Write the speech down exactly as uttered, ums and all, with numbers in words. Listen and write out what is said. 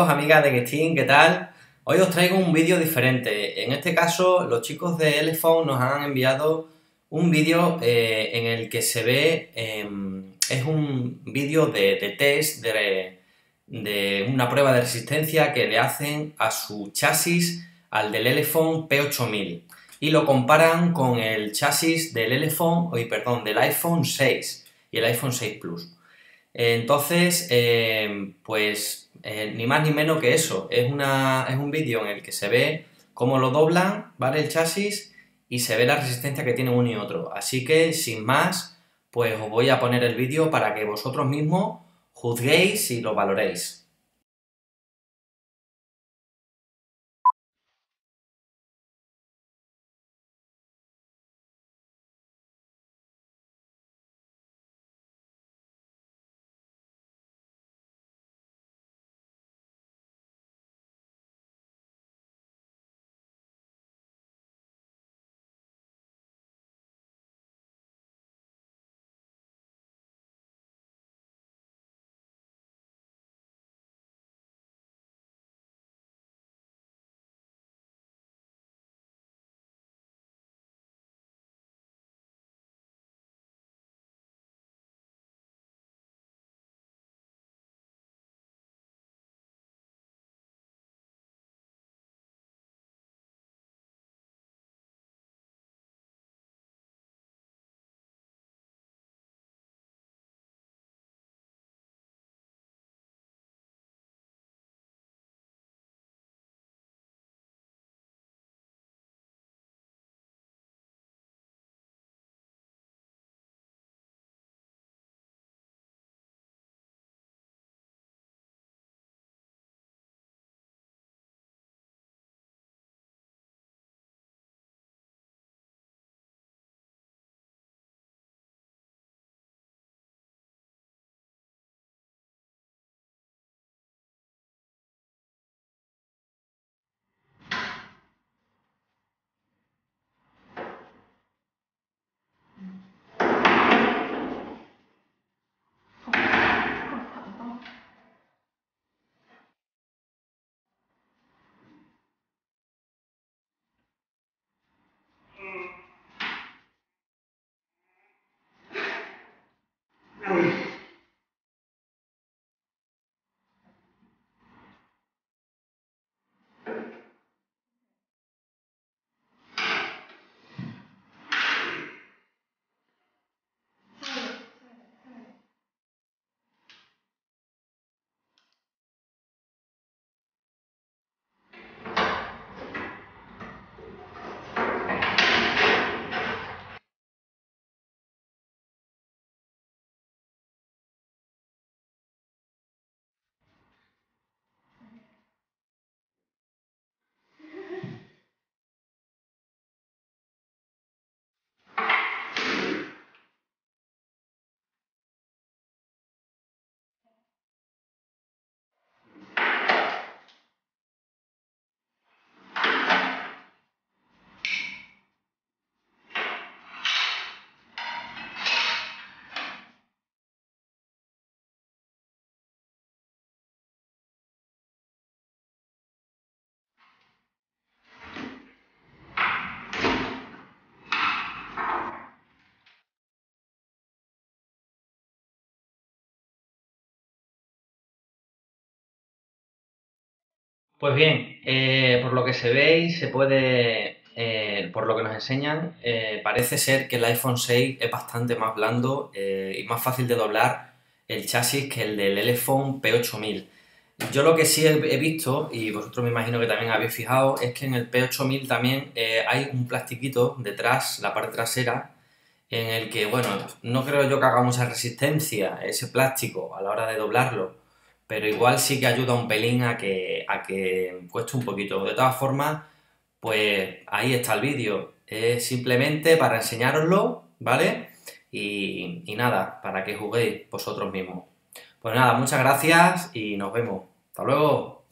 amigos, amigas de Gesting, ¿qué tal? Hoy os traigo un vídeo diferente. En este caso, los chicos de Elephone nos han enviado un vídeo eh, en el que se ve, eh, es un vídeo de, de test, de, de una prueba de resistencia que le hacen a su chasis, al del Elephone P ocho mil, y lo comparan con el chasis del Elephone, oye, perdón, del iPhone seis y el iPhone seis Plus. Entonces, eh, pues eh, ni más ni menos que eso, es, una, es un vídeo en el que se ve cómo lo doblan, ¿vale?, el chasis, y se ve la resistencia que tiene uno y otro. Así que, sin más, pues os voy a poner el vídeo para que vosotros mismos juzguéis y lo valoréis. Pues bien, eh, por lo que se ve y se puede, eh, por lo que nos enseñan, eh, parece ser que el iPhone seis es bastante más blando eh, y más fácil de doblar el chasis que el del Elephone P ocho mil. Yo lo que sí he visto, y vosotros me imagino que también habéis fijado, es que en el P ocho mil también eh, hay un plastiquito detrás, la parte trasera, en el que, bueno, no creo yo que haga mucha resistencia ese plástico a la hora de doblarlo, pero igual sí que ayuda un pelín a que, a que cueste un poquito. De todas formas, pues ahí está el vídeo. Es simplemente para enseñároslo, ¿vale? Y, y nada, para que juguéis vosotros mismos. Pues nada, muchas gracias y nos vemos. ¡Hasta luego!